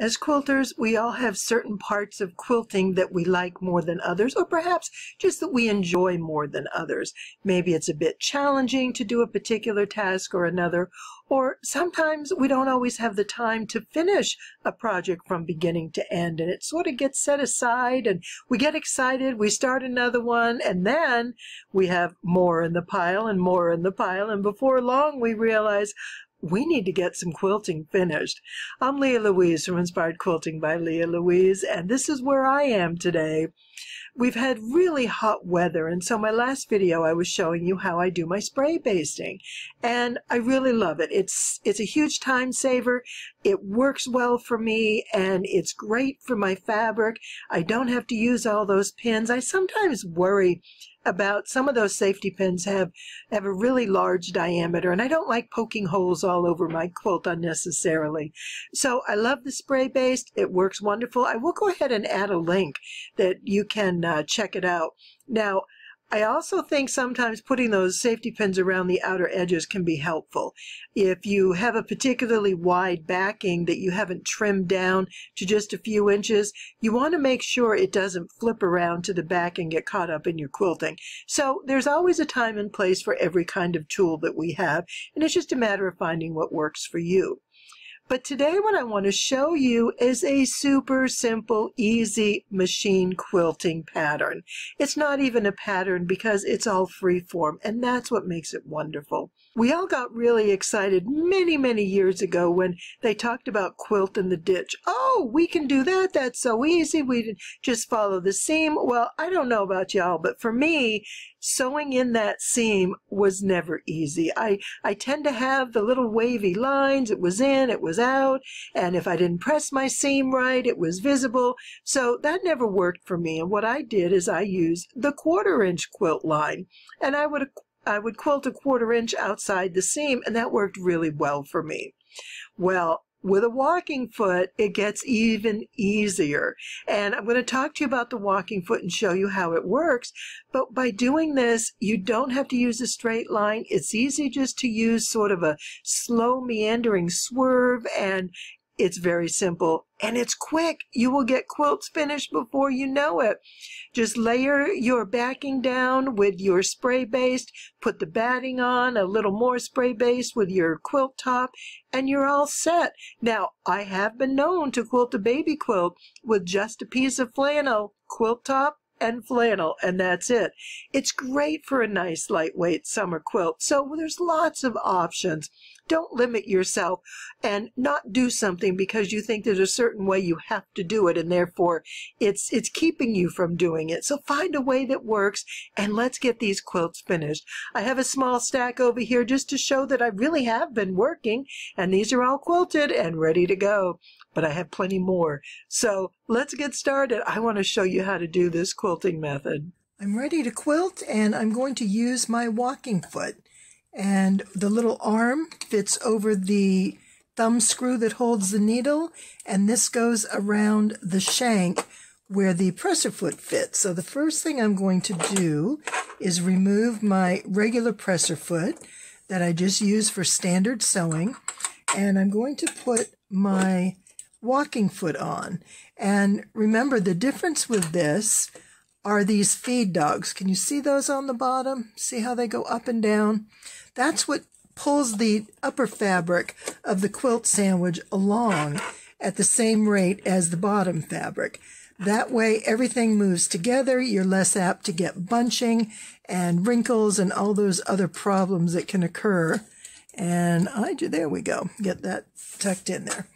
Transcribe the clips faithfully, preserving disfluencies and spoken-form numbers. As quilters, we all have certain parts of quilting that we like more than others, or perhaps just that we enjoy more than others. Maybe it's a bit challenging to do a particular task or another, or sometimes we don't always have the time to finish a project from beginning to end, and it sort of gets set aside, and we get excited, we start another one, and then we have more in the pile and more in the pile, and before long we realize, we need to get some quilting finished. I'm Lea Louise from Inspired Quilting by Lea Louise, and this is where I am today. We've had really hot weather, and so my last video I was showing you how I do my spray basting, and I really love it. It's, it's a huge time saver, it works well for me, and it's great for my fabric. I don't have to use all those pins. I sometimes worry about some of those safety pins have, have a really large diameter, and I don't like poking holes all over my quilt unnecessarily. So I love the spray based. It works wonderful. I will go ahead and add a link that you can uh, check it out. Now, I also think sometimes putting those safety pins around the outer edges can be helpful. If you have a particularly wide backing that you haven't trimmed down to just a few inches, you want to make sure it doesn't flip around to the back and get caught up in your quilting. So there's always a time and place for every kind of tool that we have, and it's just a matter of finding what works for you. But today what I want to show you is a super simple, easy machine quilting pattern. It's not even a pattern because it's all freeform, and that's what makes it wonderful. We all got really excited many, many years ago when they talked about quilt in the ditch. Oh, we can do that. That's so easy. We just follow the seam. Well, I don't know about y'all, but for me, sewing in that seam was never easy. I, I tend to have the little wavy lines. It was in, it was out, and if I didn't press my seam right, it was visible. So that never worked for me, and what I did is I used the quarter inch quilt line, and I would, I would quilt a quarter inch outside the seam, and that worked really well for me. Well, with a walking foot, it gets even easier. And I'm going to talk to you about the walking foot and show you how it works. But by doing this, you don't have to use a straight line. It's easy just to use sort of a slow meandering swerve, and it's very simple and it's quick. You will get quilts finished before you know it. Just layer your backing down with your spray baste, put the batting on, a little more spray baste with your quilt top, and you're all set. Now, I have been known to quilt a baby quilt with just a piece of flannel, quilt top, and flannel, and that's it. It's great for a nice lightweight summer quilt. So there's lots of options. Don't limit yourself and not do something because you think there's a certain way you have to do it, and therefore it's it's keeping you from doing it. So find a way that works, and let's get these quilts finished. I have a small stack over here just to show that I really have been working, and these are all quilted and ready to go. But I have plenty more. So let's get started. I want to show you how to do this quilting method. I'm ready to quilt, and I'm going to use my walking foot. And the little arm fits over the thumb screw that holds the needle, and this goes around the shank where the presser foot fits. So the first thing I'm going to do is remove my regular presser foot that I just use for standard sewing, and I'm going to put my walking foot on. And remember, the difference with this are these feed dogs. Can you see those on the bottom? See how they go up and down? That's what pulls the upper fabric of the quilt sandwich along at the same rate as the bottom fabric. That way everything moves together. You're less apt to get bunching and wrinkles and all those other problems that can occur. And I do, there we go, get that tucked in there.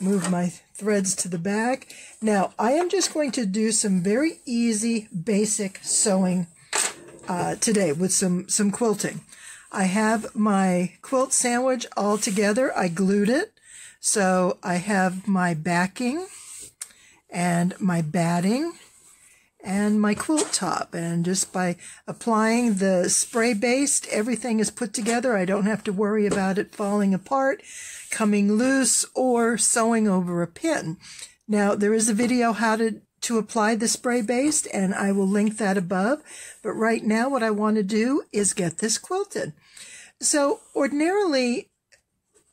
Move my threads to the back. Now, I am just going to do some very easy, basic sewing uh, today with some, some quilting. I have my quilt sandwich all together. I glued it. So I have my backing and my batting and my quilt top. And just by applying the spray baste, everything is put together. I don't have to worry about it falling apart, coming loose, or sewing over a pin. Now, there is a video how to, to apply the spray baste, and I will link that above. But right now, what I want to do is get this quilted. So ordinarily,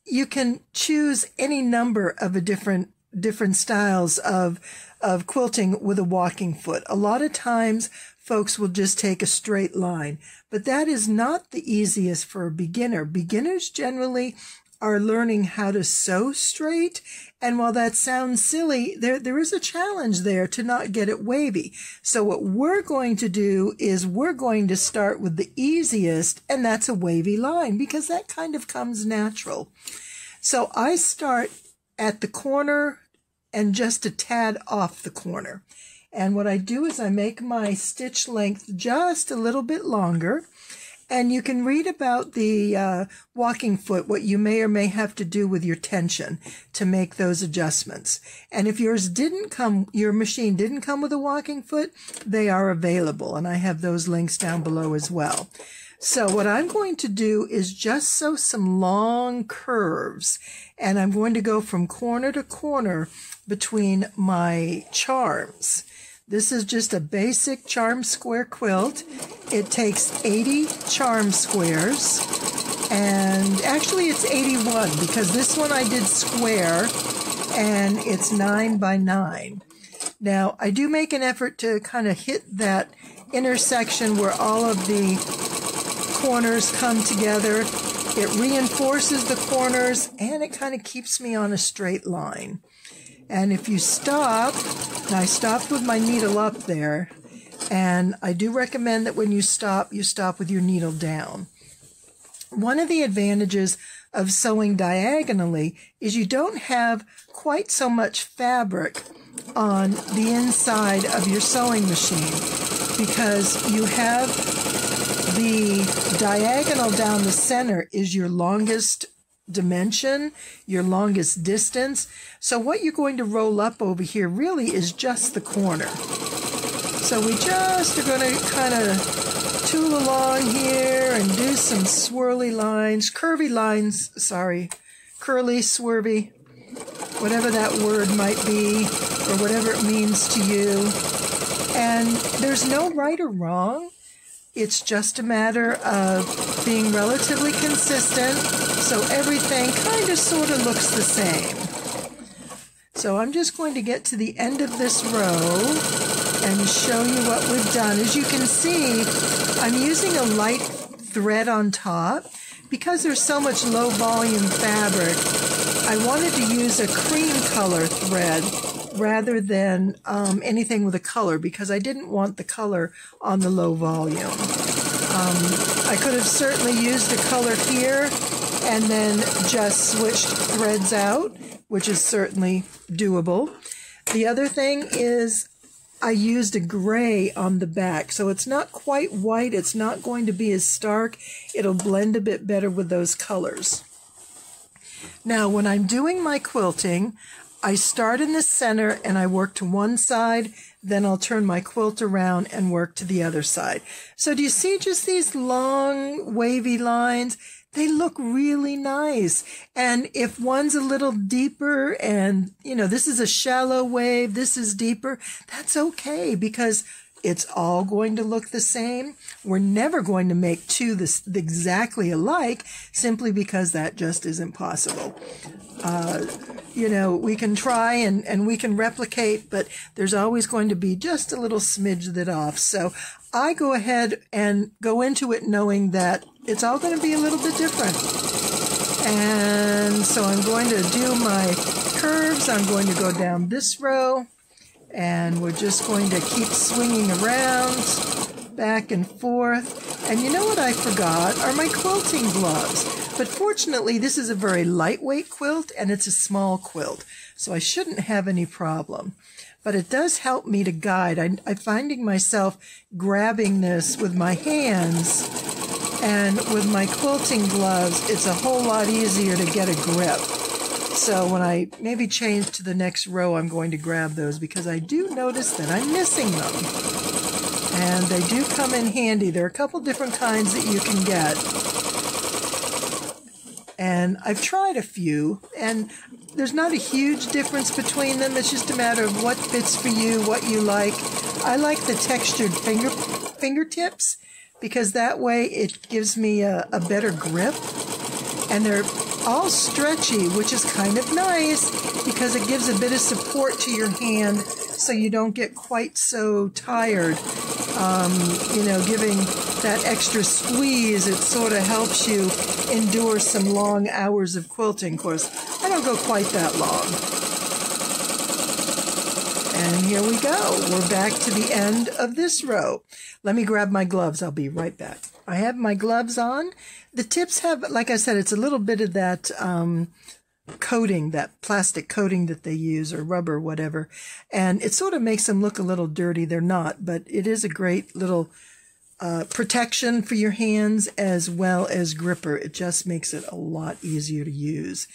you can choose any number of a different different styles of of quilting with a walking foot. A lot of times folks will just take a straight line, but that is not the easiest for a beginner. Beginners generally are learning how to sew straight, and while that sounds silly, there there is a challenge there to not get it wavy. So what we're going to do is we're going to start with the easiest, and that's a wavy line, because that kind of comes natural. So I start at the corner and just a tad off the corner. And what I do is I make my stitch length just a little bit longer. And you can read about the uh, walking foot, what you may or may have to do with your tension to make those adjustments. And if yours didn't come, your machine didn't come with a walking foot, they are available. And I have those links down below as well. So what I'm going to do is just sew some long curves, and I'm going to go from corner to corner between my charms. This is just a basic charm square quilt. It takes eighty charm squares, and actually it's eighty-one because this one I did square, and it's nine by nine. Now, I do make an effort to kind of hit that intersection where all of the corners come together. It reinforces the corners, and it kind of keeps me on a straight line. And if you stop, and I stopped with my needle up there, and I do recommend that when you stop, you stop with your needle down. One of the advantages of sewing diagonally is you don't have quite so much fabric on the inside of your sewing machine, because you have the diagonal down the center is your longest dimension, your longest distance. So what you're going to roll up over here really is just the corner. So we just are going to kind of tool along here and do some swirly lines, curvy lines, sorry, curly, swervy, whatever that word might be or whatever it means to you. And there's no right or wrong. It's just a matter of being relatively consistent, so everything kind of sort of looks the same. So I'm just going to get to the end of this row and show you what we've done. As you can see, I'm using a light thread on top. Because there's so much low volume fabric, I wanted to use a cream color thread rather than um, anything with a color, because I didn't want the color on the low volume. Um, I could have certainly used a color here and then just switched threads out, which is certainly doable. The other thing is I used a gray on the back, so it's not quite white. It's not going to be as stark. It'll blend a bit better with those colors. Now, when I'm doing my quilting, I start in the center and I work to one side, then I'll turn my quilt around and work to the other side. So do you see just these long wavy lines? They look really nice. And if one's a little deeper and, you know, this is a shallow wave, this is deeper, that's okay, because it's all going to look the same. We're never going to make two this exactly alike, simply because that just isn't possible. Uh, you know, we can try and, and we can replicate, but there's always going to be just a little smidge that off. So I go ahead and go into it knowing that it's all going to be a little bit different. And so I'm going to do my curves. I'm going to go down this row. And we're just going to keep swinging around, back and forth. And you know what I forgot are my quilting gloves. But fortunately, this is a very lightweight quilt, and it's a small quilt, so I shouldn't have any problem. But it does help me to guide. I, I'm finding myself grabbing this with my hands, and with my quilting gloves, it's a whole lot easier to get a grip. So when I maybe change to the next row, I'm going to grab those, because I do notice that I'm missing them. And they do come in handy. There are a couple different kinds that you can get. And I've tried a few, and there's not a huge difference between them. It's just a matter of what fits for you, what you like. I like the textured finger fingertips, because that way it gives me a, a better grip. And they're all stretchy, which is kind of nice because it gives a bit of support to your hand so you don't get quite so tired. Um, you know, giving that extra squeeze, it sort of helps you endure some long hours of quilting. Of course, I don't go quite that long. And here we go. We're back to the end of this row. Let me grab my gloves. I'll be right back. I have my gloves on. The tips have, like I said, it's a little bit of that um, coating, that plastic coating that they use, or rubber, whatever, and it sort of makes them look a little dirty. They're not, but it is a great little uh, protection for your hands as well as gripper. It just makes it a lot easier to use.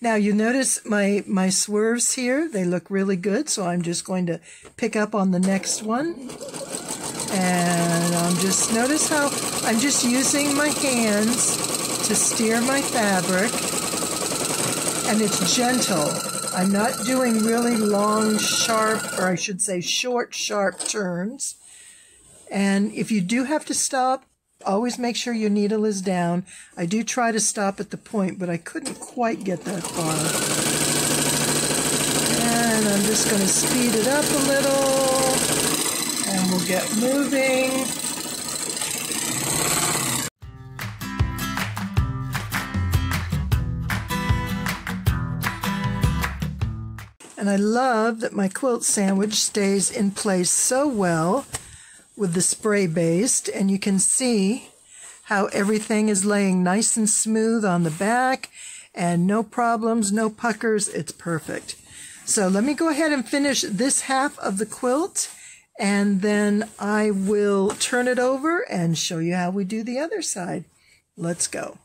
Now you notice my my swerves here, they look really good, so I'm just going to pick up on the next one. And I'm just, notice how I'm just using my hands to steer my fabric, and it's gentle. I'm not doing really long, sharp, or I should say short, sharp turns. And if you do have to stop, always make sure your needle is down. I do try to stop at the point, but I couldn't quite get that far. And I'm just going to speed it up a little. And we'll get moving. And I love that my quilt sandwich stays in place so well with the spray baste, and you can see how everything is laying nice and smooth on the back, and no problems, no puckers. It's perfect. So let me go ahead and finish this half of the quilt, and then I will turn it over and show you how we do the other side. Let's go.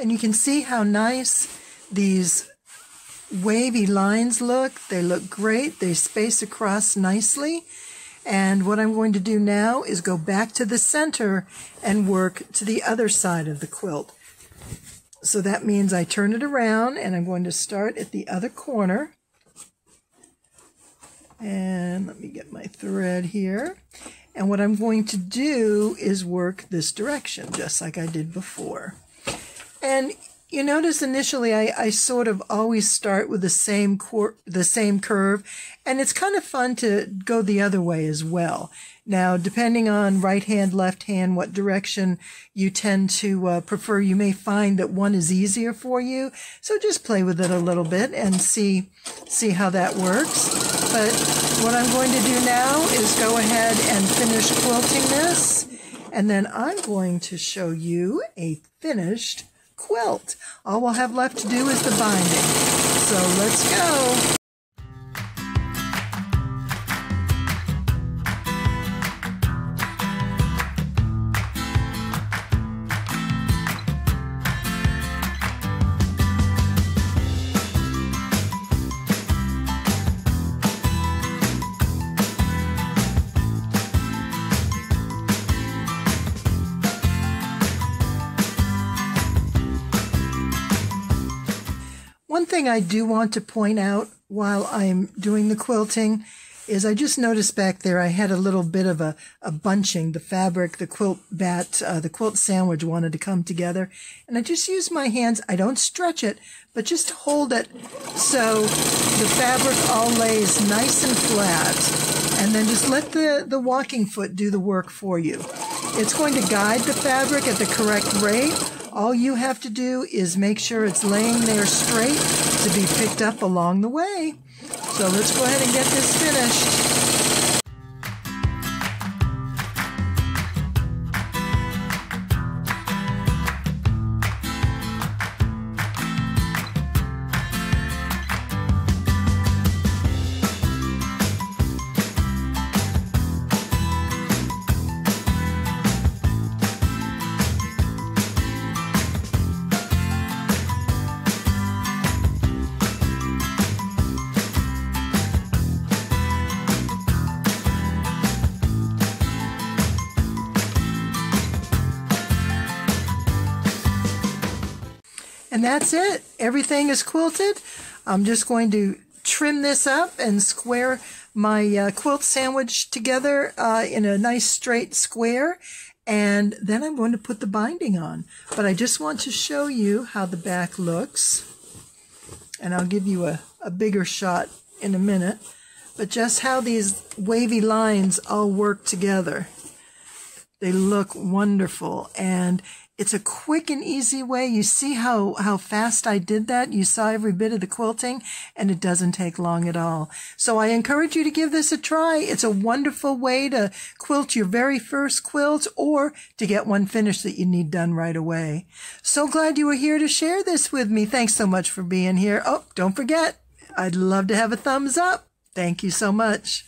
And you can see how nice these wavy lines look. They look great. They space across nicely. And what I'm going to do now is go back to the center and work to the other side of the quilt. So that means I turn it around, and I'm going to start at the other corner. And let me get my thread here. And what I'm going to do is work this direction, just like I did before. And you notice initially I, I sort of always start with the same cor the same curve, and it's kind of fun to go the other way as well. Now, depending on right hand, left hand, what direction you tend to uh, prefer, you may find that one is easier for you. So just play with it a little bit and see, see how that works. But what I'm going to do now is go ahead and finish quilting this, and then I'm going to show you a finished quilt. All we'll have left to do is the binding. So let's go. One thing I do want to point out while I'm doing the quilting is I just noticed back there I had a little bit of a, a bunching. The fabric, the quilt bat, uh, the quilt sandwich wanted to come together. And I just use my hands. I don't stretch it, but just hold it so the fabric all lays nice and flat. And then just let the, the walking foot do the work for you. It's going to guide the fabric at the correct rate. All you have to do is make sure it's laying there straight to be picked up along the way. So let's go ahead and get this finished. And that's it. Everything is quilted. I'm just going to trim this up and square my uh, quilt sandwich together uh, in a nice straight square. And then I'm going to put the binding on. But I just want to show you how the back looks. And I'll give you a, a bigger shot in a minute. But just how these wavy lines all work together. They look wonderful. And it's a quick and easy way. You see how, how fast I did that? You saw every bit of the quilting, and it doesn't take long at all. So I encourage you to give this a try. It's a wonderful way to quilt your very first quilt or to get one finished that you need done right away. So glad you were here to share this with me. Thanks so much for being here. Oh, don't forget, I'd love to have a thumbs up. Thank you so much.